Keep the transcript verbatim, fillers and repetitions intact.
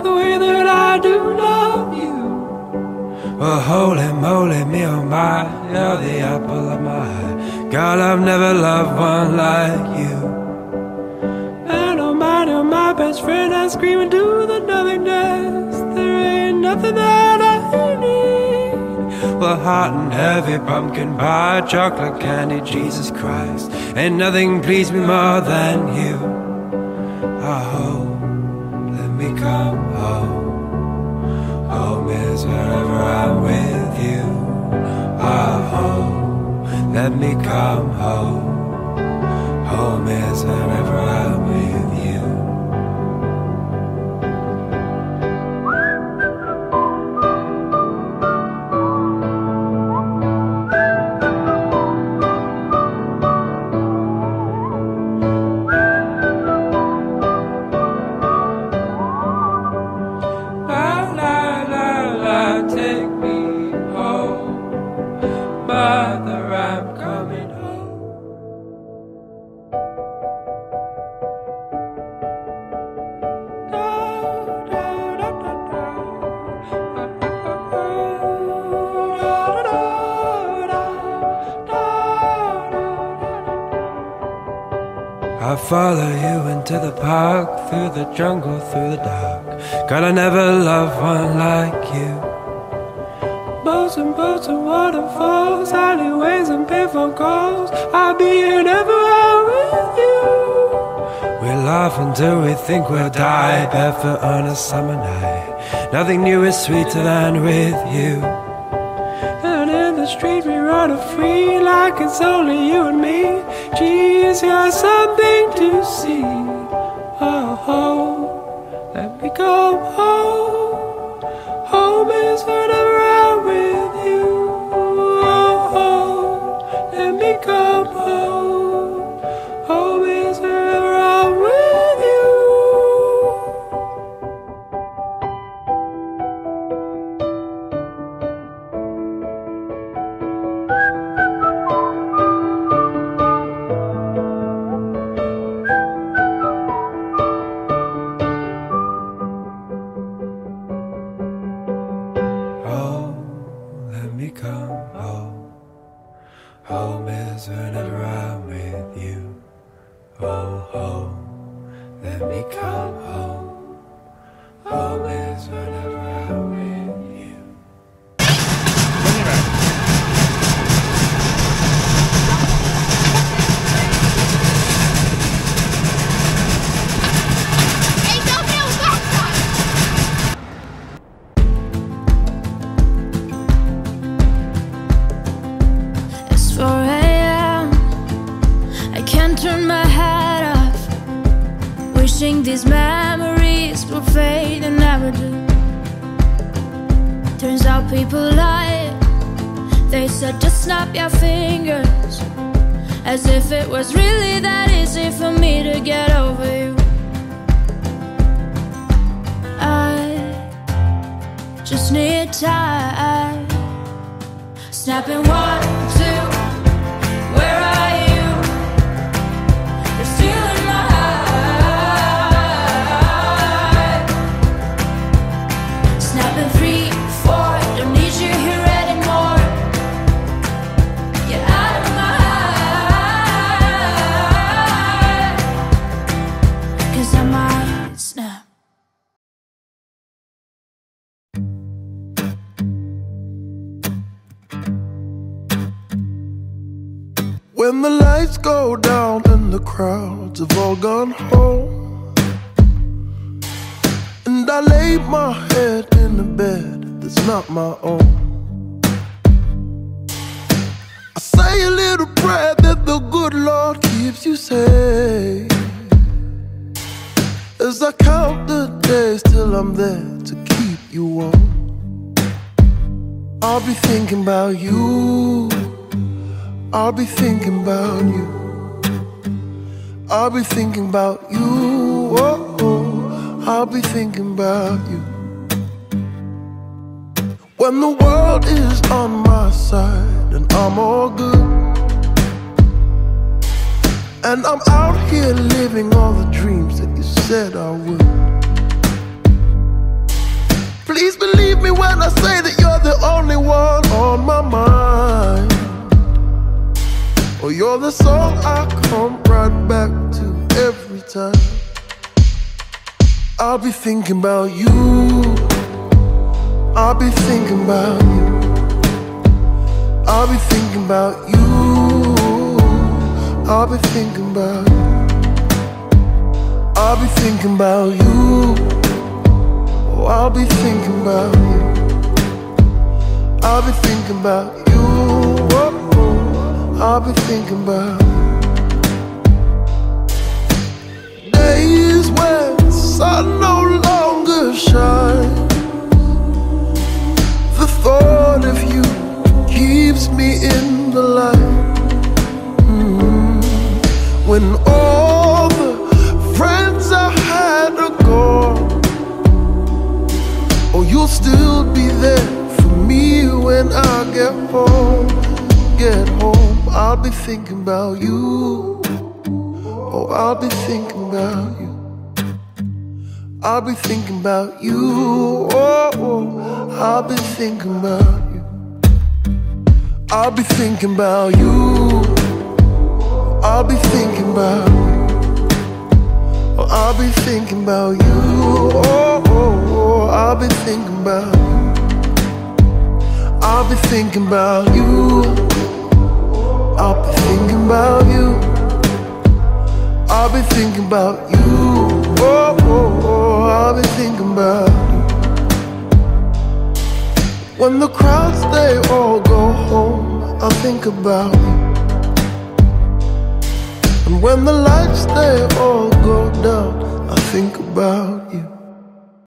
not the way that I do love you. Well, holy moly, me oh my, you're the apple of my eye. God, I've never loved one like you. And oh my, you're my best friend. I scream into the nothingness. There ain't nothing that I need. Well, hot and heavy, pumpkin pie, chocolate candy, Jesus Christ, ain't nothing pleased me more than you. I hope, let me come home. Home is wherever I'm with you. Ah, home, let me come home. Home is wherever I'm with you. I follow you into the park, through the jungle, through the dark. God, I never loved one like you. Boats and boats and waterfalls, alleyways and payphone calls, I'll be here never out with you. We laugh until we think we'll die, barefoot on a summer night. Nothing new is sweeter than with you. And in the street we run free, like it's only you and me. Geez, you're something to see. Oh, home, let me go home. Home is whenever I'm with you. Oh, home, let me go home. Home is whenever I'm with you. Come home. Home is whenever I'm with you. Oh, home, let me come home. Home is whenever I'm with you. Turn my head off, wishing these memories will fade and never do. Turns out people lie. They said just snap your fingers, as if it was really that easy for me to get over you. I just need time. Snapping one, two. When the lights go down and the crowds have all gone home, and I lay my head in a bed that's not my own, I say a little prayer that the good Lord keeps you safe, as I count the days till I'm there to keep you warm. I'll be thinking about you, I'll be thinking about you, I'll be thinking about you, oh, oh, I'll be thinking about you. When the world is on my side and I'm all good, and I'm out here living all the dreams that you said I would, Please believe me when I say that you're the only one on my mind. Oh, you're the song I come right back to every time. I'll be thinking about you, I'll be thinking about you, I'll be thinking about you, I'll be thinking about you, I'll be thinking about you. Oh, I'll be thinking about you, I'll be thinking about you, oh, oh, I'll be thinking about you. Days when sun no longer shines, the thought of you keeps me in the light. Mm-hmm. When all the friends I had are gone, oh, you'll still be there for me when I get home, get home. I'll be thinking about you, oh, I'll be thinking about you, I'll be thinking about you, oh, oh, I'll be thinking about you, I'll be thinking about you, I'll be thinking about you, oh, I'll be thinking about you, oh, oh, I'll be thinking about you, I'll be thinking about you, I'll be thinking about you, I'll be thinking about you, oh, oh, oh, I'll be thinking about you. When the crowds they all go home, I'll think about you. And when the lights they all go down, I'll think about you.